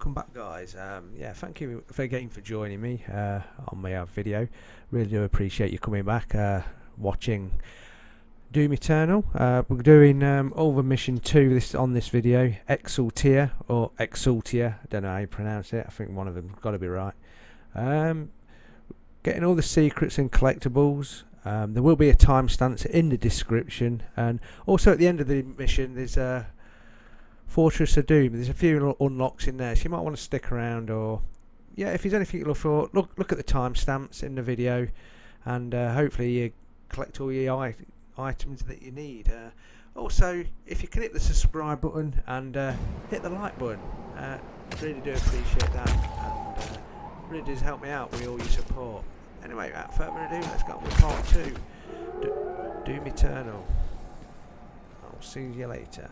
welcome back, guys. Yeah, thank you again for joining me on my video. Really do appreciate you coming back, watching Doom Eternal. We're doing over mission 2 on this video, Exultia or Exultia. I don't know how you pronounce it. I think one of them's got to be right. Getting all the secrets and collectibles. There will be a timestamp in the description, and also at the end of the mission, there's a Fortress of Doom. There's a few unlocks in there, so you might want to stick around. Or yeah, if there's anything you look for, look at the timestamps in the video, and hopefully you collect all your items that you need. Also, if you can hit the subscribe button and hit the like button, really do appreciate that, and really does help me out with all your support. Anyway, without further ado, let's go on with part 2, Doom Eternal. I'll see you later.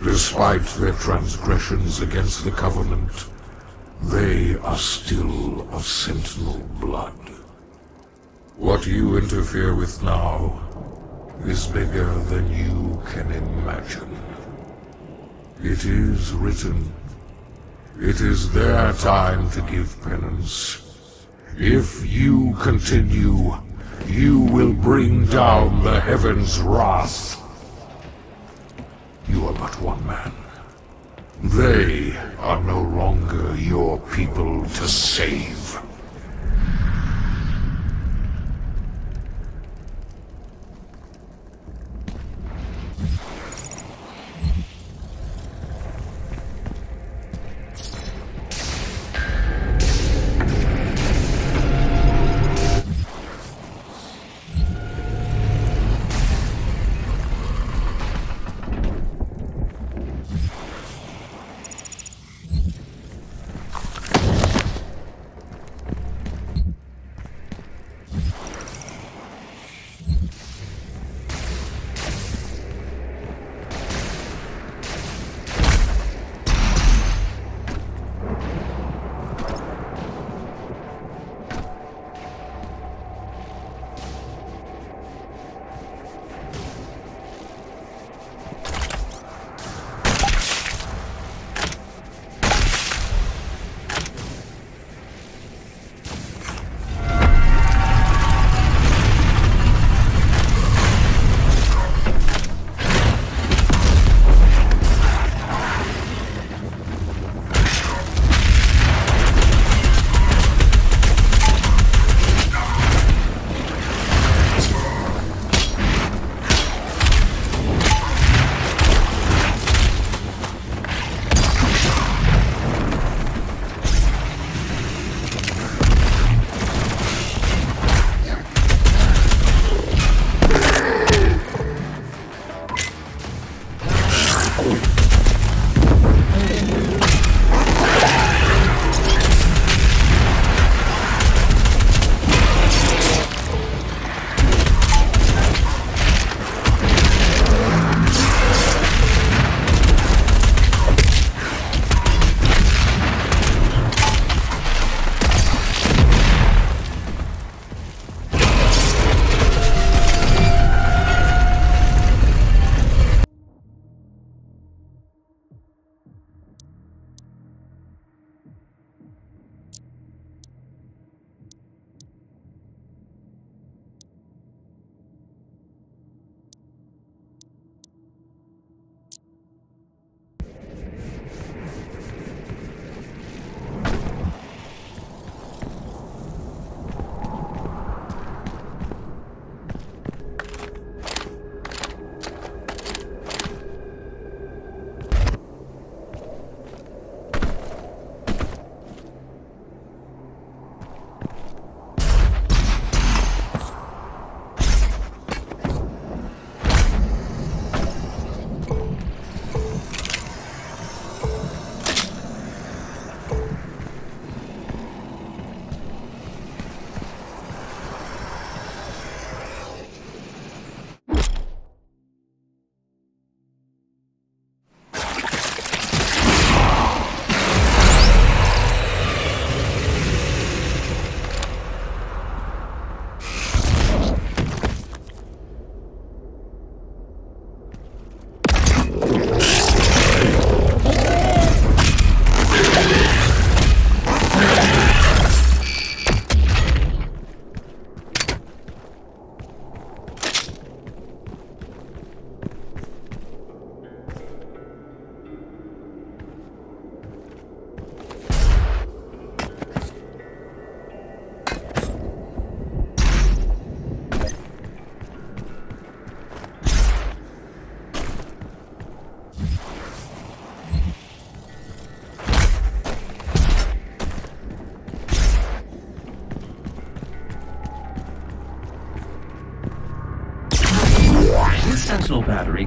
Despite their transgressions against the Covenant, they are still of Sentinel blood. What you interfere with now is bigger than you can imagine. It is written. It is their time to give penance. If you continue, You will bring down the heaven's wrath. You are but one man. They are no longer your people to save.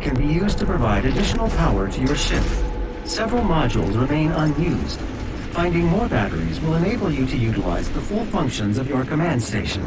Can be used to provide additional power to your ship. Several modules remain unused. Finding more batteries will enable you to utilize the full functions of your command station.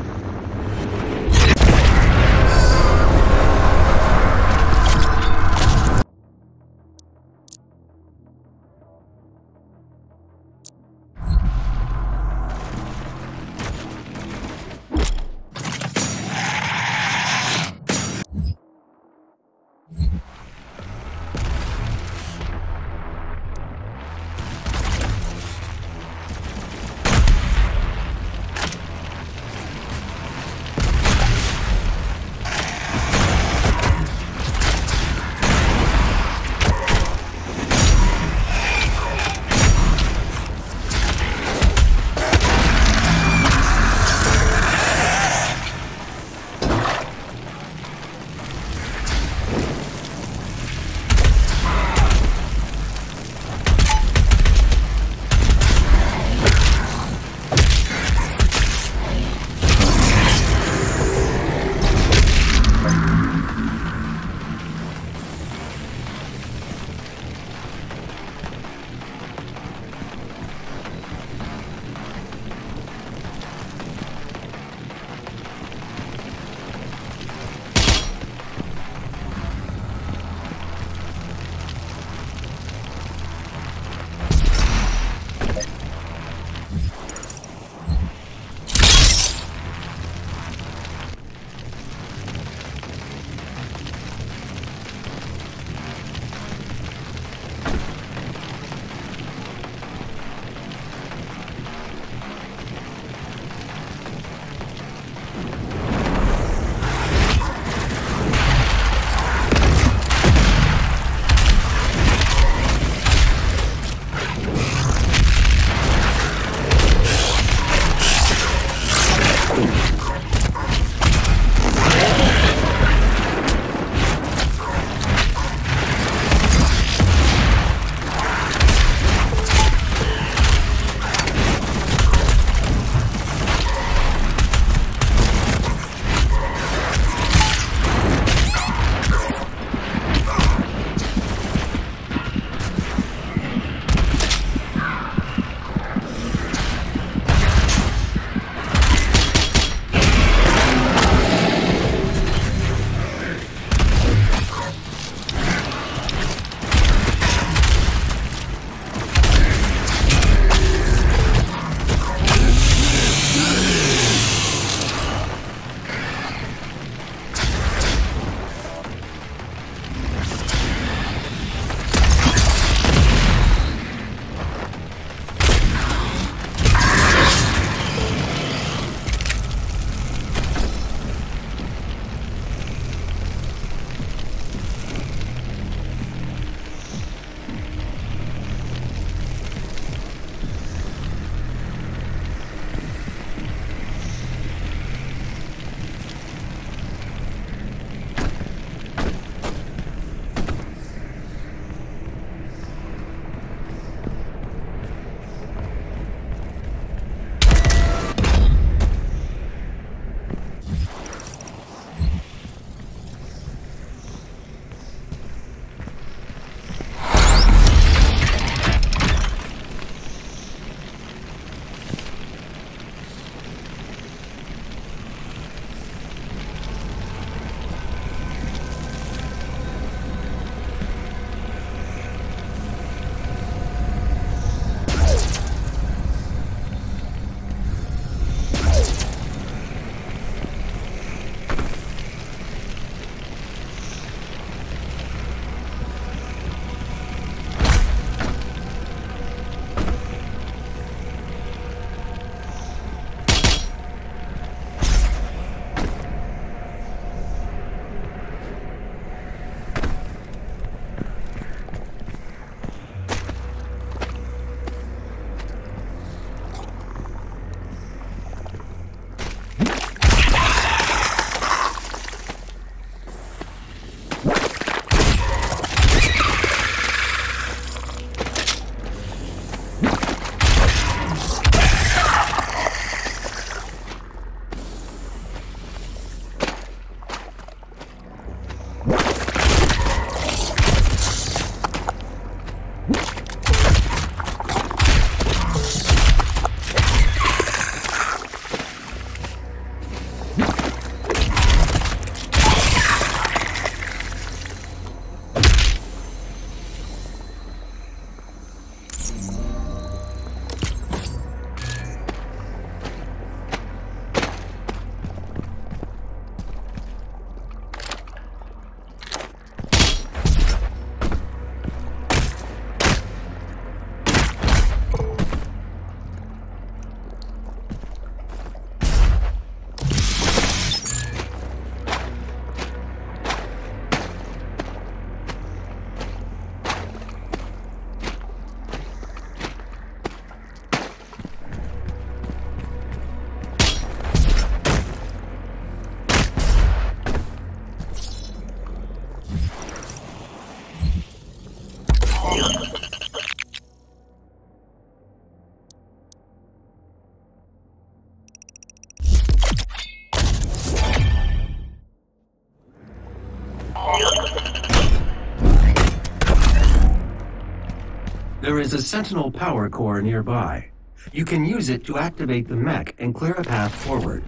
There is a Sentinel power core nearby. You can use it to activate the mech and clear a path forward.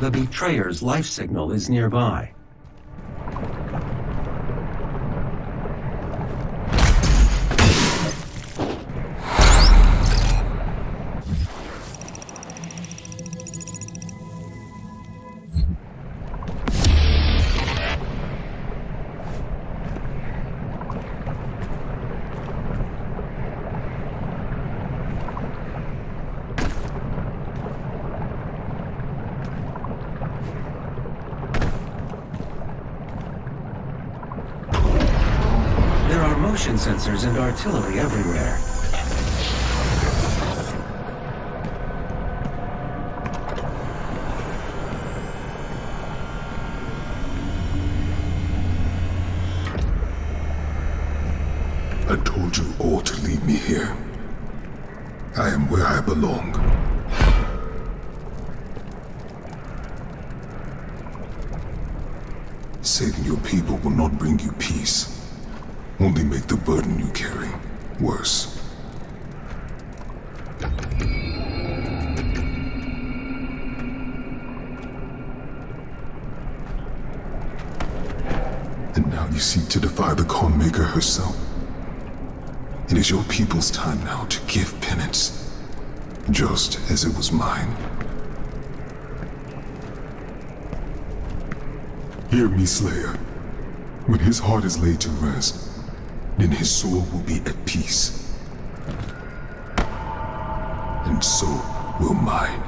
The Betrayer's life signal is nearby. Sensors and artillery everywhere. I told you all to leave me here. I am where I belong. Saving your people will not bring you peace. Only make the burden you carry worse. And now you seek to defy the Conmaker herself. It is your people's time now to give penance, just as it was mine. Hear me, Slayer. When his heart is laid to rest, then his soul will be at peace. And so will mine.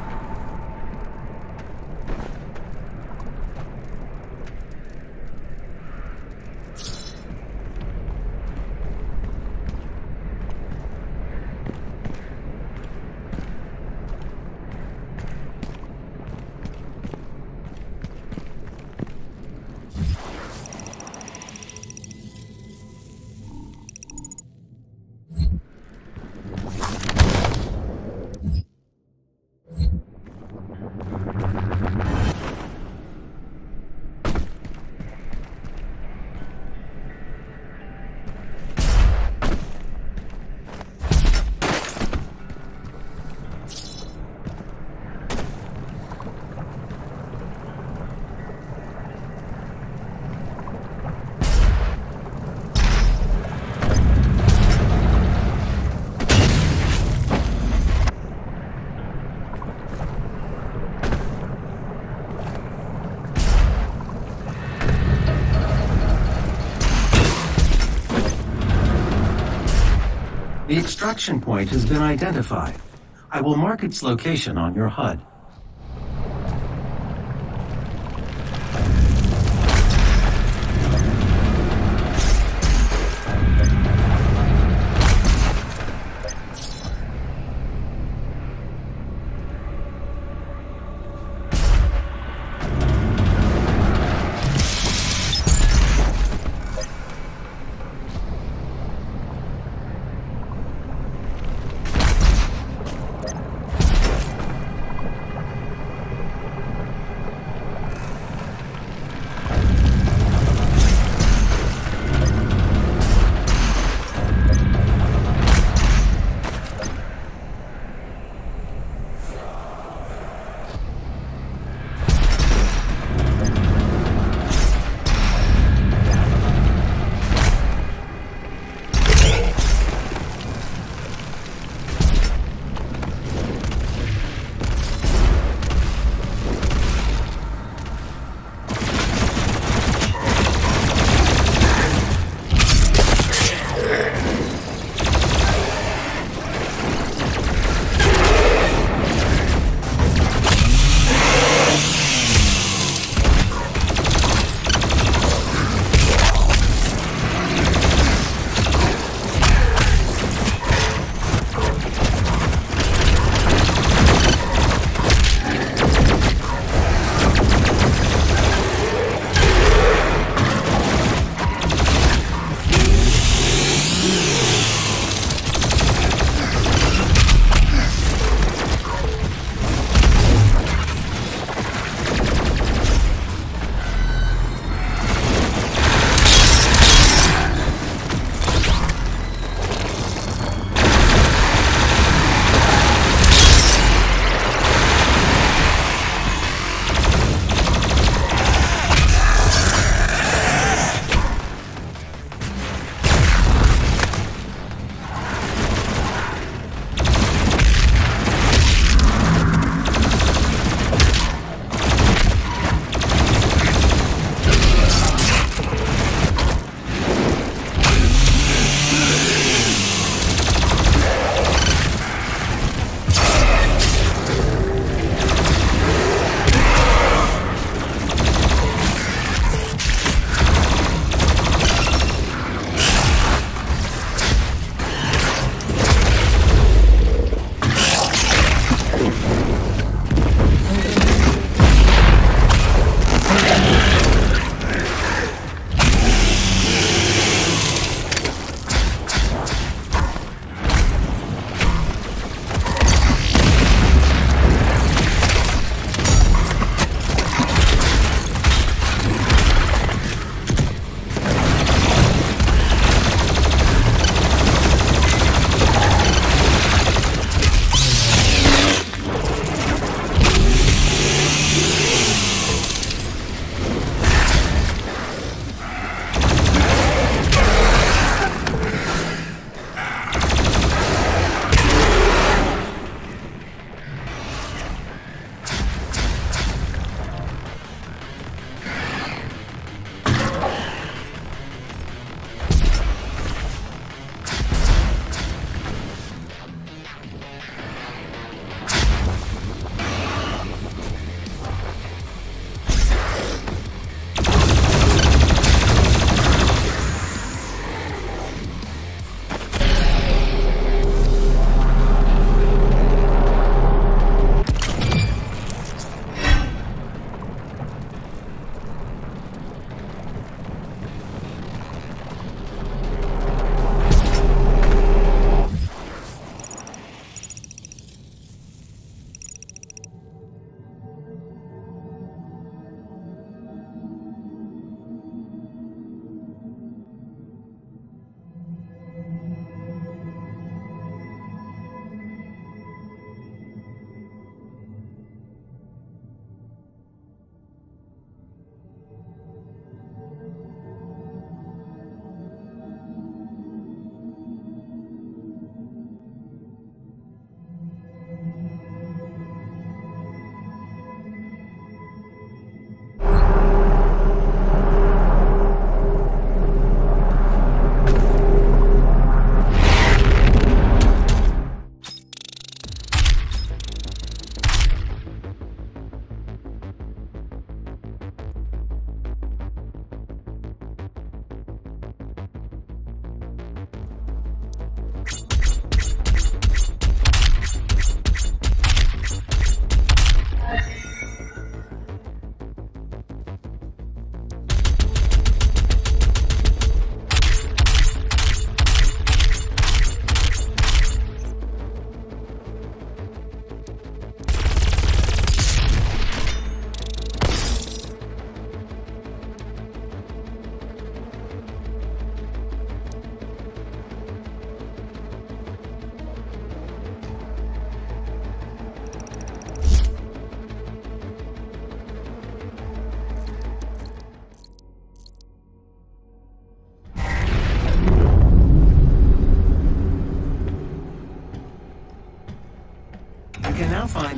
The extraction point has been identified. I will mark its location on your HUD.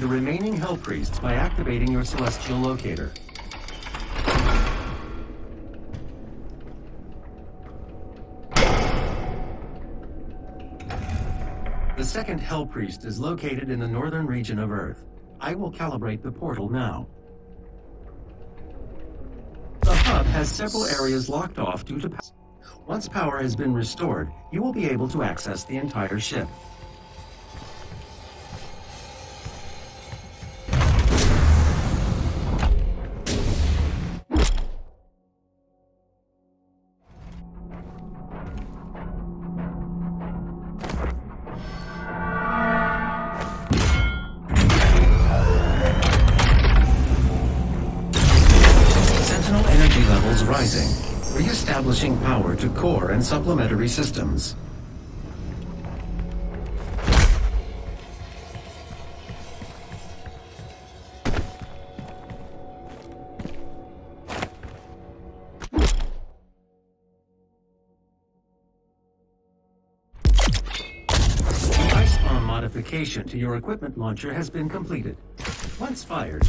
the remaining Hell Priests by activating your celestial locator. The second Hell Priest is located in the northern region of Earth. I will calibrate the portal now. The hub has several areas locked off due to power. Once power has been restored, you will be able to access the entire ship. Re-establishing power to core and supplementary systems. Ice bomb modification to your equipment launcher has been completed. Once fired,